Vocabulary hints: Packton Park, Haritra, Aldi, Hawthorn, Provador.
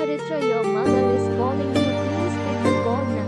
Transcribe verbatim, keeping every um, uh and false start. Haritra, your mother is calling you. Please pick the call now.